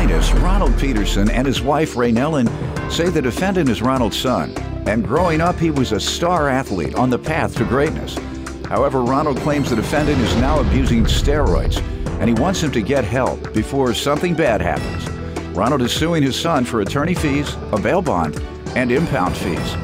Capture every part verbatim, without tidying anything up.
plaintiffs, Ronald Peterson, and his wife, Ray Nellen, say the defendant is Ronald's son, and growing up he was a star athlete on the path to greatness. However, Ronald claims the defendant is now abusing steroids, and he wants him to get help before something bad happens. Ronald is suing his son for attorney fees, a bail bond, and impound fees.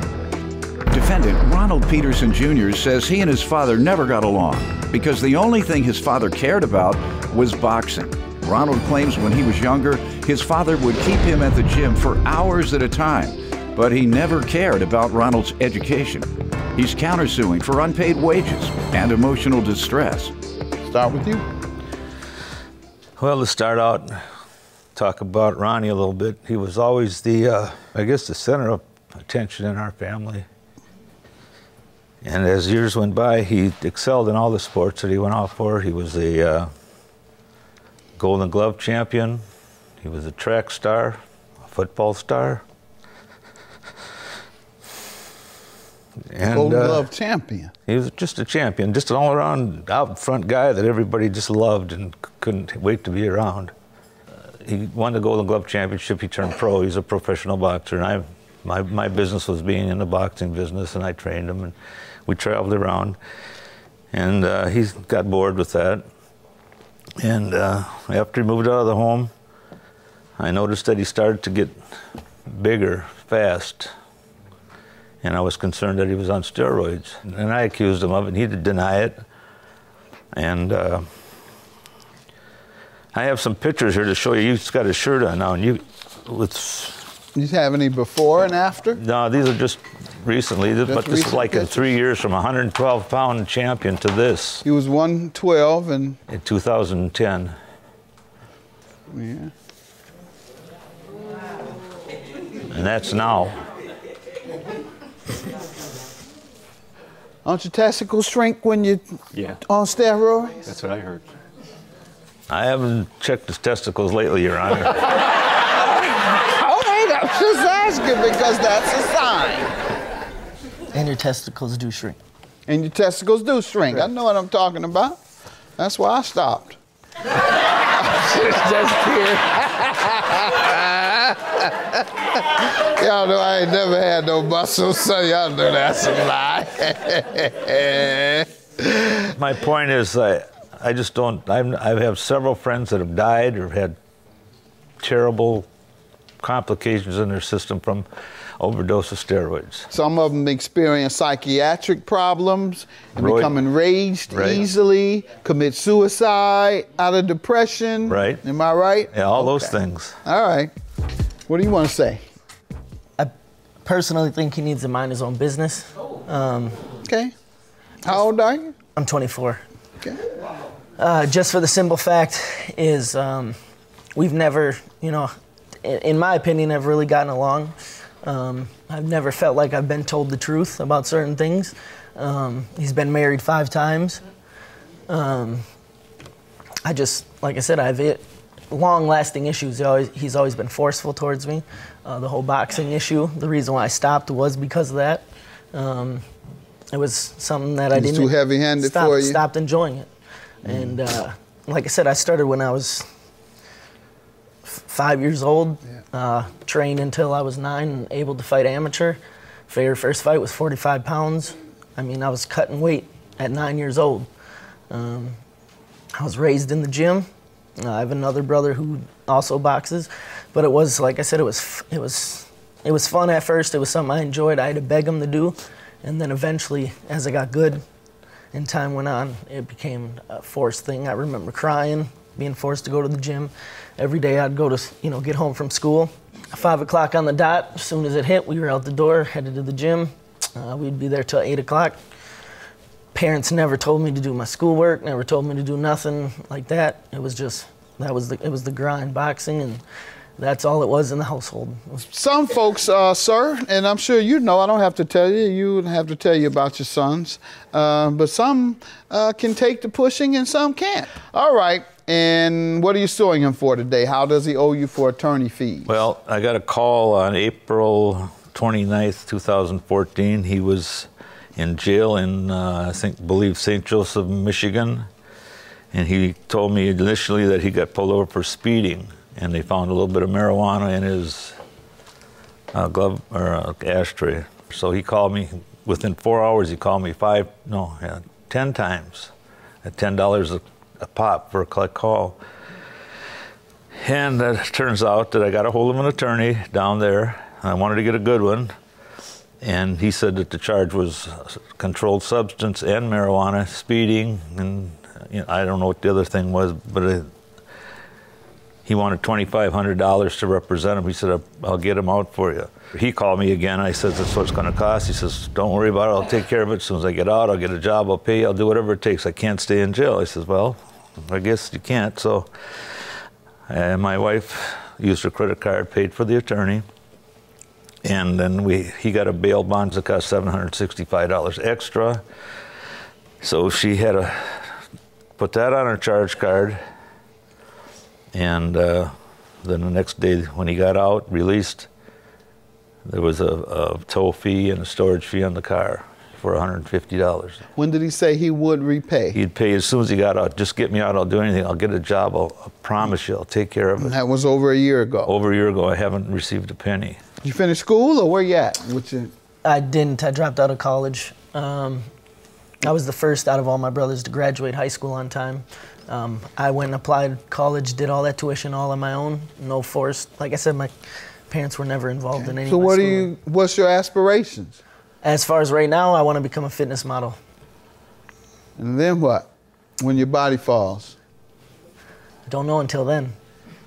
Defendant Ronald Peterson Junior says he and his father never got along because the only thing his father cared about was boxing. Ronald claims when he was younger, his father would keep him at the gym for hours at a time, but he never cared about Ronald's education. He's countersuing for unpaid wages and emotional distress. Start with you. Well, let's start out, talk about Ronnie a little bit. He was always the, uh, I guess, the center of attention in our family. And as years went by, he excelled in all the sports that he went off for. He was a uh, Golden Glove champion. He was a track star, a football star. And, Golden uh, Glove champion. He was just a champion, just an all-around, out-front guy that everybody just loved and couldn't wait to be around. Uh, he won the Golden Glove championship. He turned pro. He was a professional boxer, and I, my my business was being in the boxing business, and I trained him. And we traveled around, and uh, he got bored with that. And uh, after he moved out of the home, I noticed that he started to get bigger fast, and I was concerned that he was on steroids. And I accused him of it, and he did deny it. And uh, I have some pictures here to show you. He's got a shirt on now, and you, let's... You have any before and after? No, these are just recently, just but this is like in three years from a one hundred twelve pound champion to this. He was one twelve and... In two thousand ten. Yeah. And that's now. Don't your testicles shrink when you're yeah. on steroids? That's what I heard. I haven't checked his testicles lately, Your Honor. Okay, I'm just asking because that's a sign. And your testicles do shrink. And your testicles do shrink. Right. I know what I'm talking about. That's why I stopped. Just kidding. Y'all know I ain't never had no muscles, so y'all know that's a lie. My point is, I, I just don't, I'm, I have several friends that have died or had terrible complications in their system from overdose of steroids. Some of them experience psychiatric problems, and Roy, become enraged right. easily, commit suicide out of depression. Right. Am I right? Yeah, all okay. those things. All right. What do you want to say? I personally think he needs to mind his own business. Um, okay. How old are you? I'm twenty-four. Okay. Uh, just for the simple fact is um, we've never, you know, in, in my opinion, I've really gotten along. Um, I've never felt like I've been told the truth about certain things. Um, he's been married five times. Um, I just, like I said, I've it. long-lasting issues. He always, he's always been forceful towards me. Uh, the whole boxing issue, the reason why I stopped was because of that. Um, it was something that I didn't... too heavy-handed for you? Stopped enjoying it. Mm. And uh, like I said, I started when I was f five years old, yeah. uh, trained until I was nine and able to fight amateur. Fair first fight was forty-five pounds. I mean, I was cutting weight at nine years old. Um, I was raised in the gym. Uh, I have another brother who also boxes, but it was, like I said, it was, it was, it was fun at first. It was something I enjoyed. I had to beg him to do, and then eventually, as I got good and time went on, it became a forced thing. I remember crying, being forced to go to the gym. Every day I'd go to, you know, get home from school. Five o'clock on the dot, as soon as it hit, we were out the door, headed to the gym. Uh, we'd be there till eight o'clock. Parents never told me to do my schoolwork, never told me to do nothing like that. It was just, that was the, it was the grind, boxing, and that's all it was in the household. Some folks, uh, sir, and I'm sure you know, I don't have to tell you, you don't have to tell you about your sons, uh, but some uh, can take the pushing and some can't. All right, and what are you suing him for today? How does he owe you for attorney fees? Well, I got a call on April twenty-ninth, two thousand fourteen. He was in jail in, uh, I think, believe Saint Joseph, Michigan. And he told me initially that he got pulled over for speeding. and they found a little bit of marijuana in his uh, glove or uh, ashtray. So he called me within four hours. He called me five, no, yeah, ten times at ten dollars a pop for a collect call. And it turns out that I got a hold of an attorney down there. I wanted to get a good one, and he said that the charge was controlled substance and marijuana, speeding, and you know, I don't know what the other thing was, but it, he wanted twenty-five hundred dollars to represent him. He said, I'll get him out for you. He called me again. I said, that's what it's going to cost. He says, don't worry about it. I'll take care of it. As soon as I get out, I'll get a job. I'll pay you. I'll do whatever it takes. I can't stay in jail. I says, well, I guess you can't. So uh, my wife used her credit card, paid for the attorney. And then we, he got a bail bond that cost seven hundred sixty-five dollars extra. So she had to put that on her charge card. And uh, then the next day when he got out, released, there was a, a tow fee and a storage fee on the car for one hundred fifty dollars. When did he say he would repay? He'd pay as soon as he got out. Just get me out. I'll do anything. I'll get a job. I'll, I promise you. I'll take care of it. And that was over a year ago. Over a year ago. I haven't received a penny. You finished school or where you at? What's your... I didn't. I dropped out of college. Um, I was the first out of all my brothers to graduate high school on time. Um, I went and applied to college, did all that tuition all on my own. No force. Like I said, my parents were never involved okay. in any. So what do you? What's your aspirations? As far as right now, I want to become a fitness model. And then what? When your body falls? I don't know until then.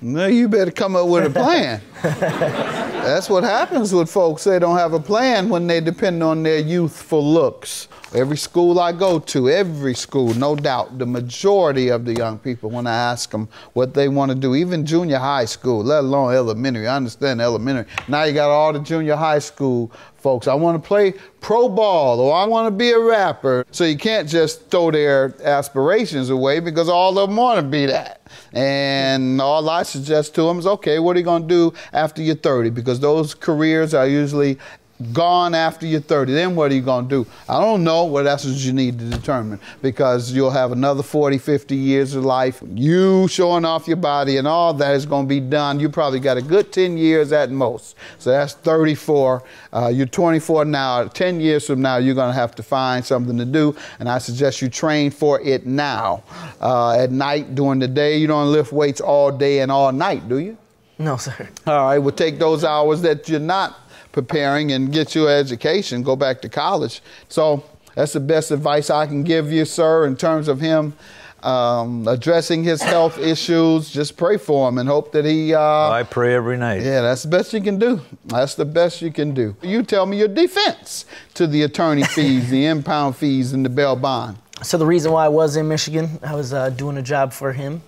No, you better come up with a plan. That's what happens with folks. They don't have a plan when they depend on their youthful looks. Every school I go to, every school, no doubt, the majority of the young people, when I ask them what they want to do, even junior high school, let alone elementary. I understand elementary. Now you got all the junior high school folks. I want to play pro ball, or I want to be a rapper. So you can't just throw their aspirations away because all of them want to be that. And all I suggest to them is, okay, what are you going to do after you're thirty? Because those careers are usually gone after you're thirty. Then what are you going to do? I don't know. Well, that's what you need to determine, because you'll have another forty, fifty years of life. You showing off your body and all that is going to be done. You probably got a good ten years at most. So that's thirty-four. Uh, you're twenty-four now. ten years from now, you're going to have to find something to do. And I suggest you train for it now. Uh, at night, during the day, you don't lift weights all day and all night, do you? No, sir. All right. Well, take those hours that you're not preparing and get your education, go back to college. So that's the best advice I can give you, sir, in terms of him um, addressing his health issues. Just pray for him and hope that he... Uh, oh, I pray every night. Yeah, that's the best you can do. That's the best you can do. You tell me your defense to the attorney fees, the impound fees, and the bail bond. So the reason why I was in Michigan, I was uh, doing a job for him.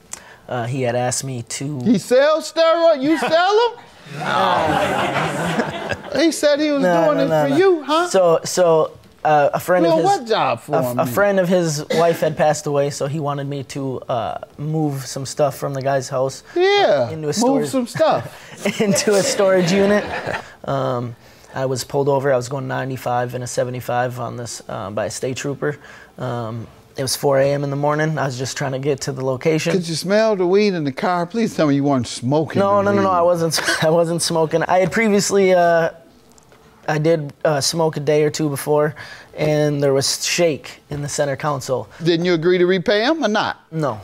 Uh, he had asked me to... He sells steroids? You sell them? No. He said he was no, doing no, it no, for no. you, huh? So, so uh, a friend well, of his, what job for a, him, a friend of his wife had passed away, so he wanted me to uh, move some stuff from the guy's house. Yeah, uh, into a storage, move some stuff into a storage unit. Um, I was pulled over. I was going ninety-five and a seventy-five on this uh, by a state trooper. Um, It was four A M in the morning. I was just trying to get to the location. Could you smell the weed in the car? Please tell me you weren't smoking. No, no, no, no. I wasn't. I wasn't smoking. I had previously, uh, I did uh, smoke a day or two before, and there was shake in the center console. Didn't you agree to repay him or not? No.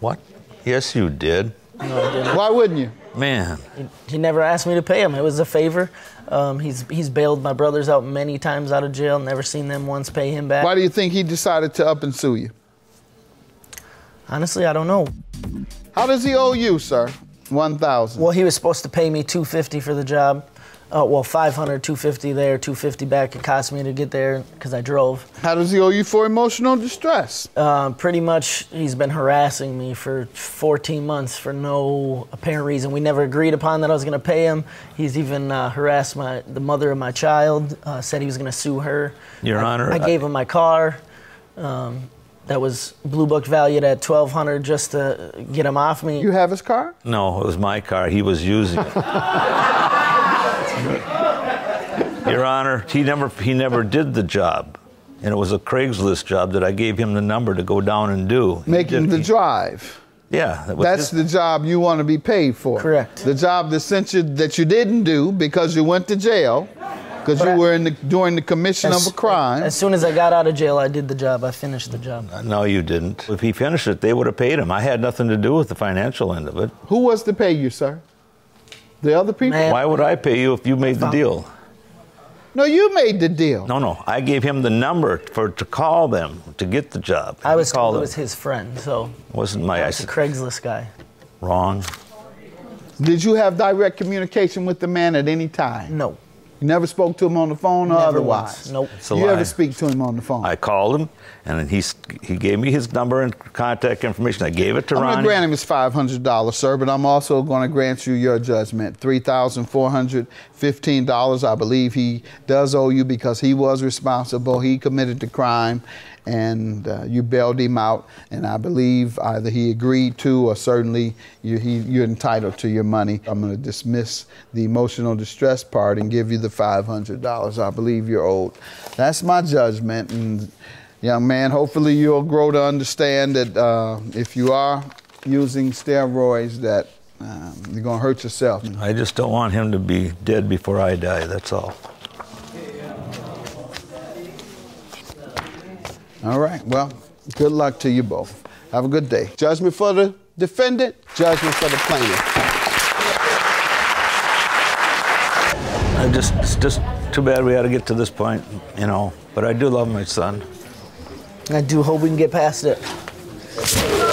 What? Yes, you did. No, I didn't. Why wouldn't you? Man. He, he never asked me to pay him. It was a favor. Um, he's, he's bailed my brothers out many times out of jail. Never seen them once pay him back. Why do you think he decided to up and sue you? Honestly, I don't know. How does he owe you, sir? one thousand dollars. Well, he was supposed to pay me two hundred fifty dollars for the job. Uh, well, five hundred dollars, two hundred fifty dollars there, two hundred fifty dollars back. It cost me to get there because I drove. How does he owe you for emotional distress? Uh, pretty much he's been harassing me for fourteen months for no apparent reason. We never agreed upon that I was going to pay him. He's even uh, harassed my the mother of my child, uh, said he was going to sue her. Your I, Honor. I gave him my car. Um, that was Blue Book valued at twelve hundred dollars just to get him off me. You have his car? No, it was my car. He was using it. Your Honor, he never, he never did the job. And it was a Craigslist job that I gave him the number to go down and do. Making the drive. Yeah. That's the job you want to be paid for. Correct. The job that sent you, that you didn't do because you went to jail, because you were in the, during the commission as, of a crime. As soon as I got out of jail, I did the job. I finished the job. No, you didn't. If he finished it, they would have paid him. I had nothing to do with the financial end of it. Who was to pay you, sir? The other people? Man. Why would I pay you if you made the deal? No, you made the deal. No, no. I gave him the number for to call them to get the job. I was told it was his friend, so it wasn't my. I was a Craigslist guy. Wrong. Did you have direct communication with the man at any time? No. You never spoke to him on the phone or otherwise? Nope. You ever speak to him on the phone? I called him, and then he, he gave me his number and contact information. I gave it to Ronnie. I'm going to grant him his five hundred dollars, sir, but I'm also going to grant you your judgment, three thousand four hundred fifteen dollars. I believe he does owe you because he was responsible. He committed the crime, and uh, you bailed him out, and I believe either he agreed to or certainly you, he, you're entitled to your money. I'm going to dismiss the emotional distress part and give you the five hundred dollars I believe you're owed. That's my judgment, and young man, hopefully you'll grow to understand that uh, if you are using steroids that um, you're going to hurt yourself. I just don't want him to be dead before I die, that's all. All right, well, good luck to you both. Have a good day. Judgment for the defendant, judgment for the plaintiff. I just, it's just too bad we had to get to this point, you know, but I do love my son. I do hope we can get past it.